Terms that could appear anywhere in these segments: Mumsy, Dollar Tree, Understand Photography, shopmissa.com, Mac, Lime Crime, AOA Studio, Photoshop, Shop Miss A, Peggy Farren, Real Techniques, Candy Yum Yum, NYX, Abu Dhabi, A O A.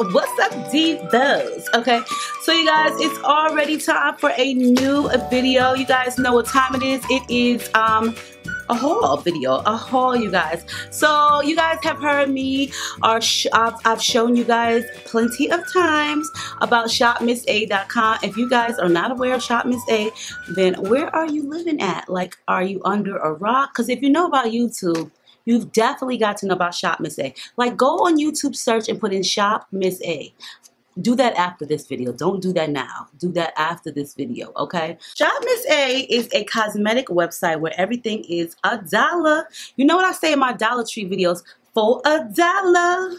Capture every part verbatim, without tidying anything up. what's up, divas? Okay, so you guys, it's already time for a new video. You guys know what time it is. It is um a haul video, a haul, you guys. So you guys have heard me, or sh I've, I've shown you guys plenty of times about shop miss a dot com. If you guys are not aware of Shop Miss A, then where are you living at? Like, are you under a rock? Because if you know about YouTube, you've definitely got to know about Shop Miss A. Like, go on YouTube, search, and put in Shop Miss A. Do that after this video. Don't do that now. Do that after this video, okay? Shop Miss A is a cosmetic website where everything is a dollar. You know what I say in my Dollar Tree videos? For a dollar,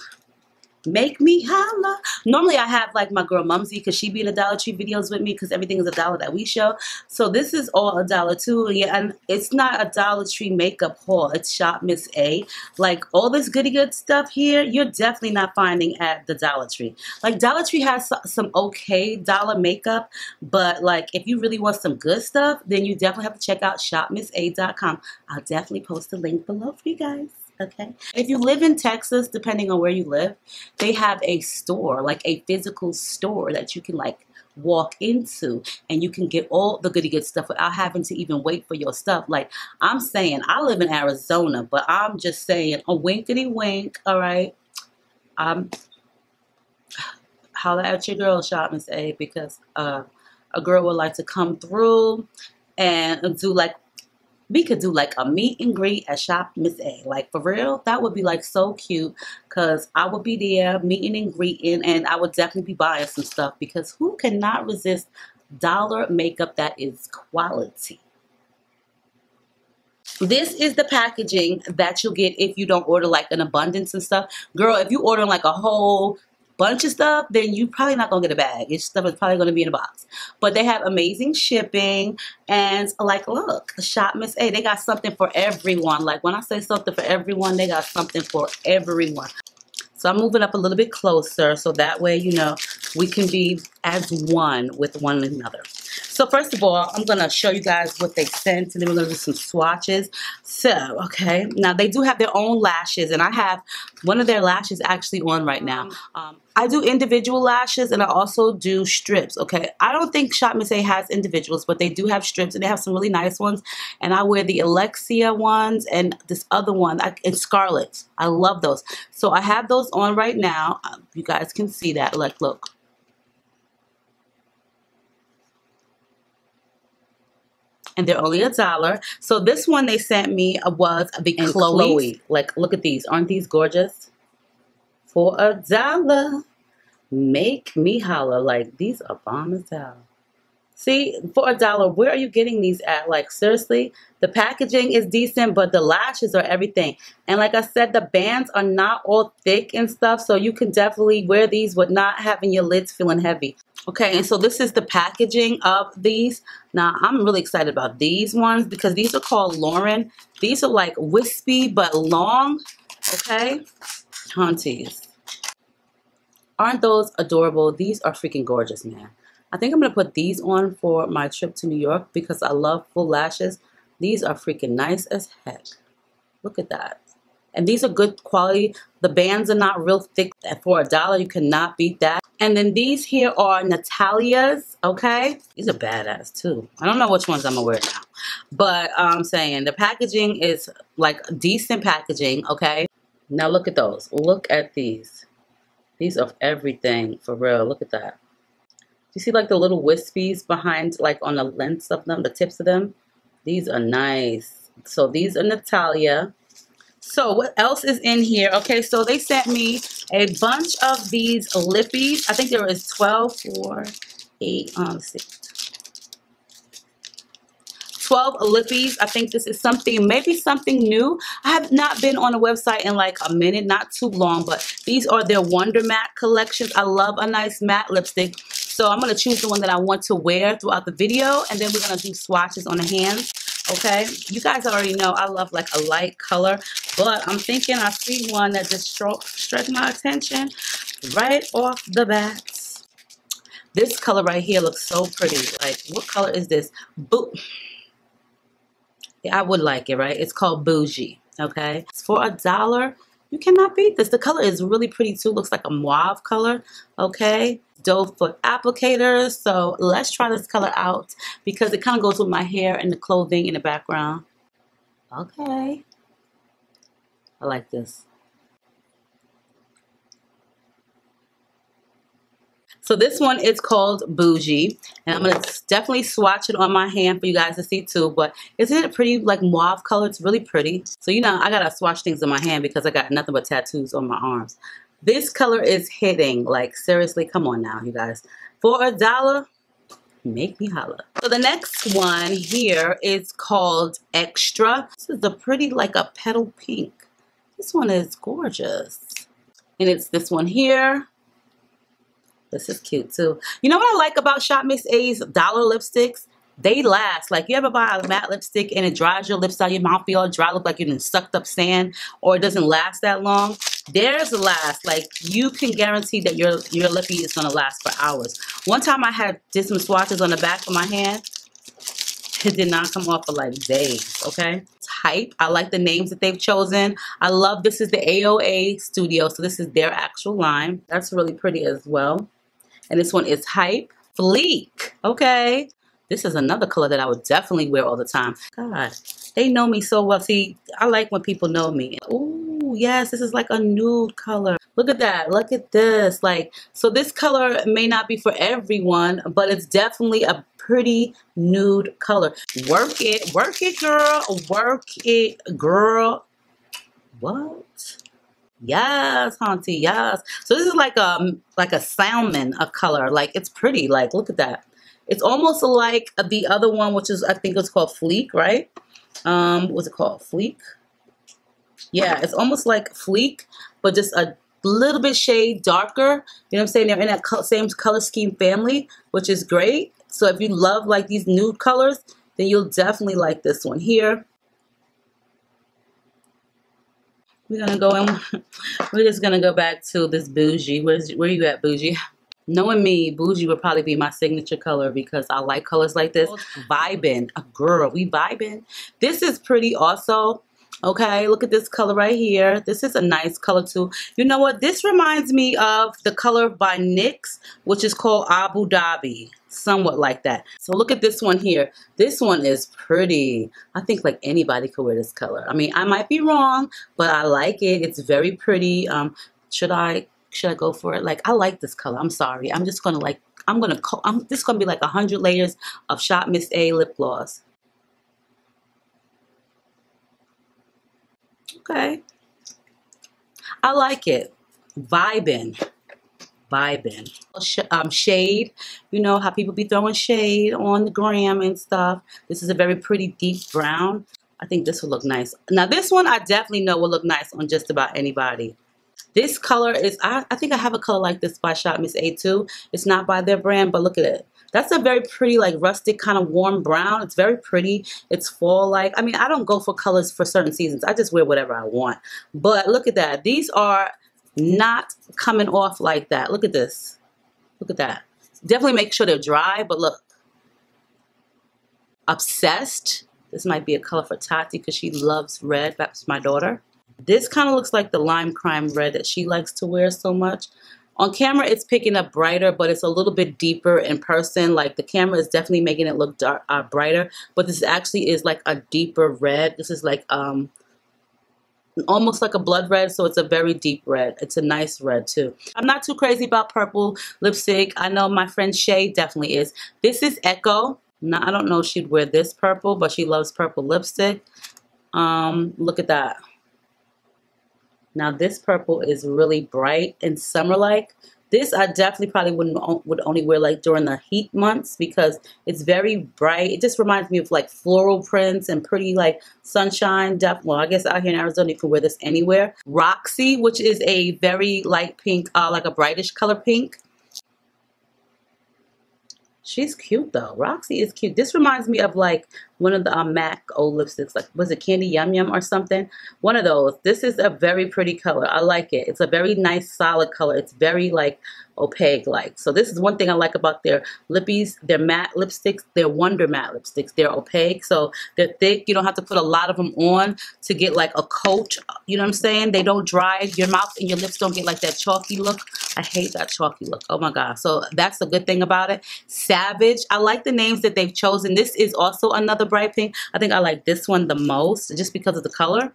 make me holla. Normally I have like my girl Mumsy, because she be in the Dollar Tree videos with me, because everything is a dollar that we show. So this is all a dollar too. Yeah, and it's not a Dollar Tree makeup haul. It's Shop Miss A. Like, all this goody good stuff here, you're definitely not finding at the Dollar Tree. Like, Dollar Tree has some okay dollar makeup, but like, if you really want some good stuff, then you definitely have to check out shop miss a dot com. I'll definitely post the link below for you guys. Okay. If you live in Texas, depending on where you live, they have a store, like a physical store that you can like walk into, and you can get all the goody good stuff without having to even wait for your stuff. Like, I'm saying, I live in Arizona, but I'm just saying, a winkety wink. All right. Um, holla at your girl, Shop Miss A, because uh, a girl would like to come through and do like, we could do like a meet and greet at Shop Miss A. Like, for real, that would be like so cute, because I would be there meeting and greeting, and I would definitely be buying some stuff, because who cannot resist dollar makeup that is quality? This is the packaging that you'll get if you don't order like an abundance and stuff. Girl, if you order like a whole bunch of stuff, then you probably not gonna get a bag. Your stuff is probably gonna be in a box. But they have amazing shipping, and like, look, Shop Miss A, they got something for everyone. Like, when I say something for everyone, they got something for everyone. So I'm moving up a little bit closer, so that way, you know, we can be as one with one another. So first of all, I'm gonna show you guys what they sent, and then we're gonna do some swatches. So, okay, now they do have their own lashes, and I have one of their lashes actually on right now. Um, I do individual lashes, and I also do strips, okay? I don't think Shop Miss A has individuals, but they do have strips, and they have some really nice ones, and I wear the Alexia ones and this other one, I, and Scarlet. I love those. So I have those on right now. You guys can see that, like, look. And they're only a dollar. So this one they sent me was the and Chloe. Chloe. Like, look at these. Aren't these gorgeous? For a dollar, make me holler. Like, these are bomb as hell. See, for a dollar, where are you getting these at? Like, seriously, the packaging is decent, but the lashes are everything. And like I said, the bands are not all thick and stuff, so you can definitely wear these with not having your lids feeling heavy. Okay, and so this is the packaging of these. Now, I'm really excited about these ones, because these are called Lauren. These are like wispy but long, okay? Hunties. Aren't those adorable? These are freaking gorgeous, man. I think I'm going to put these on for my trip to New York, because I love full lashes. These are freaking nice as heck. Look at that. And these are good quality. The bands are not real thick. For a dollar, you cannot beat that. And then these here are Natalia's, okay? These are badass too. I don't know which ones I'm gonna wear now. But I'm um, saying, the packaging is like decent packaging, okay? Now look at those. Look at these. These are everything, for real. Look at that. You see like the little wispies behind, like on the lengths of them, the tips of them? These are nice. So these are Natalia. So what else is in here? Okay, so they sent me a bunch of these lippies. I think there was twelve, four, eight, um, six, twelve lippies. I think this is something, maybe something new. I have not been on a website in like a minute, not too long, but these are their Wonder Matte collections. I love a nice matte lipstick. So I'm going to choose the one that I want to wear throughout the video, and then we're going to do swatches on the hands. Okay, you guys already know I love like a light color, but I'm thinking I see one that just struck my attention right off the bat. This color right here looks so pretty. Like, what color is this? Boo. Yeah, I would like it, right? It's called Bougie, okay? It's for a dollar. You cannot beat this. The color is really pretty too. Looks like a mauve color, okay? Doe foot applicator. So let's try this color out because it kind of goes with my hair and the clothing in the background. Okay. I like this. So this one is called Bougie, and I'm going to definitely swatch it on my hand for you guys to see too, but isn't it a pretty like mauve color? It's really pretty. So you know, I got to swatch things on my hand because I got nothing but tattoos on my arms. This color is hitting, like seriously, come on now you guys. For a dollar, make me holler. So the next one here is called Extra. This is a pretty like a petal pink. This one is gorgeous. And it's this one here. This is cute too. You know what I like about Shop Miss A's dollar lipsticks? They last. Like, you ever buy a matte lipstick and it dries your lips out, your mouth be all dry, look like you done sucked up sand, or it doesn't last that long? Theirs last. Like, you can guarantee that your your lippy is gonna last for hours. One time I had did some swatches on the back of my hand. It did not come off for like days, okay? Hype. I like the names that they've chosen. I love this is the A O A Studio, so this is their actual line. That's really pretty as well. And this one is Hype Fleek, okay? This is another color that I would definitely wear all the time. God, they know me so well. See, I like when people know me. Ooh, yes, this is like a nude color. Look at that, look at this. Like, so this color may not be for everyone, but it's definitely a pretty nude color. Work it, work it, girl, work it, girl. What? Yes, Haunty, yes. So this is like a, like a salmon of color. Like, it's pretty, like, look at that. It's almost like the other one, which is, I think it's called Fleek, right? Um, what's it called? Fleek? Yeah, it's almost like Fleek, but just a little bit shade darker. You know what I'm saying? They're in that same color scheme family, which is great. So if you love, like, these nude colors, then you'll definitely like this one here. We're going to go in. We're just going to go back to this Bougie. Where's, where are you at, Bougie? Knowing me, Bougie would probably be my signature color because I like colors like this. Vibin'. Oh, girl, we vibin'. This is pretty also. Okay, look at this color right here. This is a nice color too. You know what? This reminds me of the color by NYX, which is called Abu Dhabi. Somewhat like that. So look at this one here. This one is pretty. I think like anybody could wear this color. I mean, I might be wrong, but I like it. It's very pretty. Um, should I... Should I go for it? Like, I like this color. I'm sorry. I'm just gonna like. I'm gonna. I'm this gonna be like a hundred layers of Shop Miss A lip gloss. Okay. I like it. Vibin', vibin'. Sh um, shade. You know how people be throwing shade on the gram and stuff. This is a very pretty deep brown. I think this will look nice. Now this one I definitely know will look nice on just about anybody. This color is, I, I think I have a color like this by Shop Miss A too. It's not by their brand, but look at it. That's a very pretty, like rustic kind of warm brown. It's very pretty. It's fall-like. I mean, I don't go for colors for certain seasons. I just wear whatever I want. But look at that. These are not coming off like that. Look at this. Look at that. Definitely make sure they're dry, but look. Obsessed. This might be a color for Tati because she loves red. That's my daughter. This kind of looks like the Lime Crime red that she likes to wear so much. On camera, it's picking up brighter, but it's a little bit deeper in person. Like, the camera is definitely making it look dark, uh, brighter, but this actually is like a deeper red. This is like um, almost like a blood red, so it's a very deep red. It's a nice red, too. I'm not too crazy about purple lipstick. I know my friend Shay definitely is. This is Echo. Now, I don't know if she'd wear this purple, but she loves purple lipstick. Um, look at that. Now this purple is really bright and summer-like. This I definitely probably wouldn't would only wear like during the heat months because it's very bright. It just reminds me of like floral prints and pretty like sunshine. Well, I guess out here in Arizona you can wear this anywhere. Roxy, which is a very light pink, uh, like a brightish color pink. She's cute though. Roxy is cute. This reminds me of like one of the um, Mac old lipsticks. Like, was it Candy Yum Yum or something? One of those. This is a very pretty color. I like it. It's a very nice solid color. It's very like opaque like. So this is one thing I like about their lippies. Their matte lipsticks. They're wonder matte lipsticks. They're opaque. So they're thick. You don't have to put a lot of them on to get like a coat. You know what I'm saying? They don't dry. Your mouth and your lips don't get like that chalky look. I hate that chalky look. Oh my God. So that's the good thing about it. Savage. I like the names that they've chosen. This is also another bright pink. I think I like this one the most just because of the color.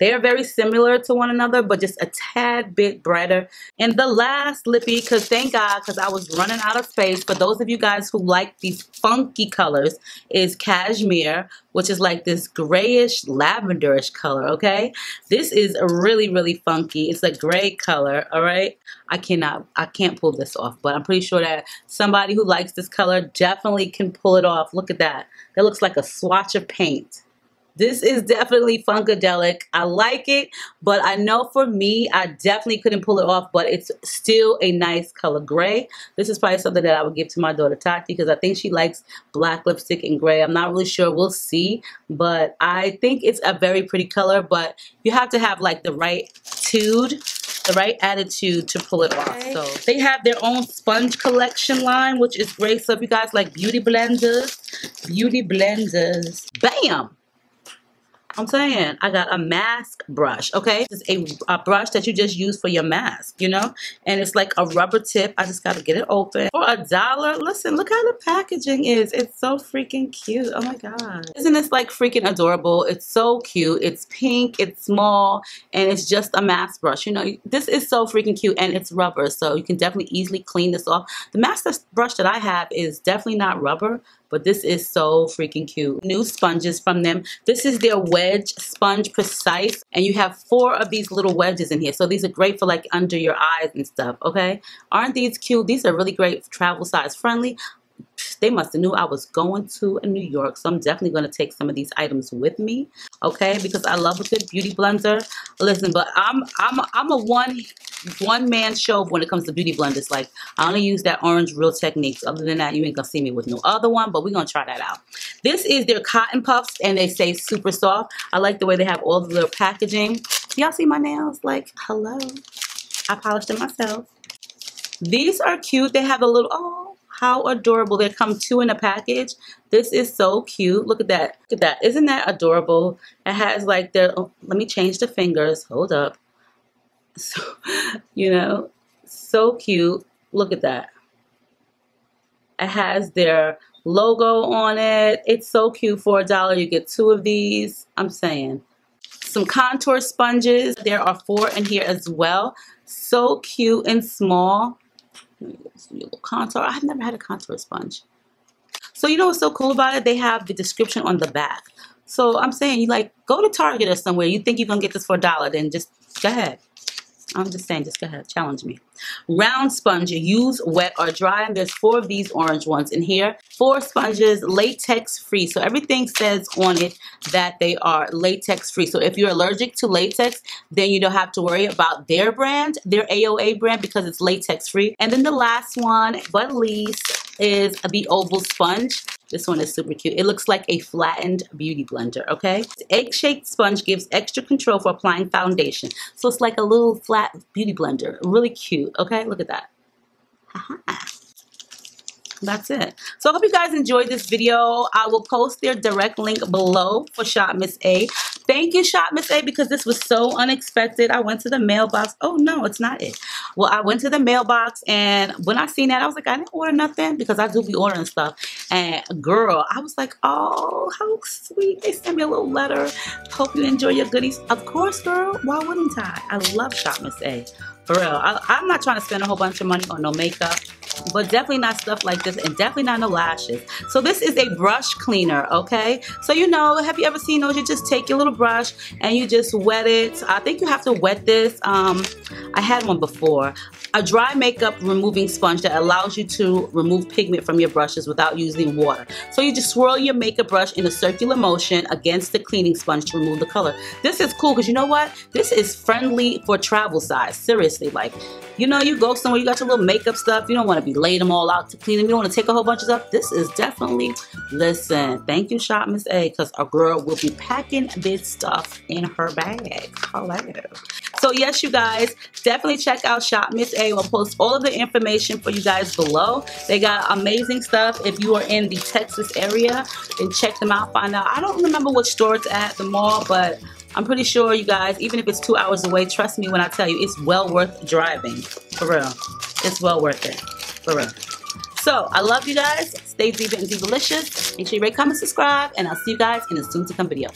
They are very similar to one another, but just a tad bit brighter. And the last lippy, because thank God, because I was running out of space. For those of you guys who like these funky colors, is Cashmere, which is like this grayish, lavenderish color, okay? This is really, really funky. It's a gray color, all right? I cannot, I can't pull this off, but I'm pretty sure that somebody who likes this color definitely can pull it off. Look at that. That looks like a swatch of paint. This is definitely funkadelic. I like it, but I know for me, I definitely couldn't pull it off, but it's still a nice color gray. This is probably something that I would give to my daughter Tati because I think she likes black lipstick and gray. I'm not really sure. We'll see, but I think it's a very pretty color, but you have to have like the right tude, the right attitude to pull it off. So they have their own sponge collection line, which is great. So if you guys like beauty blenders, beauty blenders, bam! I'm saying I got a mask brush, okay? It's a, a brush that you just use for your mask, you know? And it's like a rubber tip. I just got to get it open. For a dollar, listen, look how the packaging is. It's so freaking cute. Oh my God. Isn't this like freaking adorable? It's so cute. It's pink, it's small, and it's just a mask brush. You know, this is so freaking cute, and it's rubber, so you can definitely easily clean this off. The mask brush that I have is definitely not rubber, but this is so freaking cute. New sponges from them. This is their Wedge Sponge Precise. And you have four of these little wedges in here. So these are great for like under your eyes and stuff, okay? Aren't these cute? These are really great, travel size friendly. They must have knew I was going to New York, so I'm definitely going to take some of these items with me, okay? Because I love a good beauty blender. Listen, but I'm I'm I'm a one one man show when it comes to beauty blenders. Like, I only use that orange Real Techniques. Other than that, you ain't gonna see me with no other one. But we're gonna try that out. This is their cotton puffs, and they say super soft. I like the way they have all the little packaging. Y'all see my nails? Like, hello. I polished them myself. These are cute. They have a little oh. How adorable. They come two in a package. This is so cute. Look at that. Look at that. Isn't that adorable? It has like their, oh, let me change the fingers. Hold up. So, you know, so cute. Look at that. It has their logo on it. It's so cute. For a dollar, you get two of these. I'm saying. Some contour sponges. There are four in here as well. So cute and small. Contour. I've never had a contour sponge. So you know what's so cool about it? They have the description on the back. So I'm saying, you like go to Target or somewhere. You think you're gonna get this for a dollar? Then just go ahead. I'm just saying, just go ahead, challenge me. Round sponge, use wet or dry. And there's four of these orange ones in here. Four sponges, latex free. So everything says on it that they are latex free. So if you're allergic to latex, then you don't have to worry about their brand, their A O A brand, because it's latex free. And then the last one, but least, is the oval sponge. This one is super cute. It looks like a flattened beauty blender, okay? Egg-shaped sponge gives extra control for applying foundation. So it's like a little flat beauty blender. Really cute, okay? Look at that. Aha. That's it. So I hope you guys enjoyed this video. I will post their direct link below for Shop Miss A. Thank you, Shop Miss A, because this was so unexpected. I went to the mailbox. Oh, no, it's not it. Well, I went to the mailbox, and when I seen that, I was like, I didn't order nothing because I do be ordering stuff. And, girl, I was like, oh, how sweet. They sent me a little letter. Hope you enjoy your goodies. Of course, girl. Why wouldn't I? I love Shop Miss A. For real. I, I'm not trying to spend a whole bunch of money on no makeup. But definitely not stuff like this, and definitely not no lashes. So this is a brush cleaner, okay? So you know, have you ever seen those? You just take your little brush and you just wet it. I think you have to wet this. Um, I had one before. A dry makeup removing sponge that allows you to remove pigment from your brushes without using water. So you just swirl your makeup brush in a circular motion against the cleaning sponge to remove the color. This is cool because you know what? This is friendly for travel size. Seriously, like, you know, you go somewhere, you got your little makeup stuff. You don't want to be we lay them all out to clean them. You don't want to take a whole bunches up. This is definitely, listen, thank you, Shop Miss A, because our girl will be packing this stuff in her bag. Hello. So yes, you guys, definitely check out Shop Miss A. We'll post all of the information for you guys below. They got amazing stuff. If you are in the Texas area, then check them out, find out. I don't remember which store it's at, the mall, but I'm pretty sure, you guys, even if it's two hours away, trust me when I tell you, it's well worth driving. For real. It's well worth it. For real. So, I love you guys. Stay deep and be delicious. Make sure you rate, comment, subscribe, and I'll see you guys in a soon-to-come video.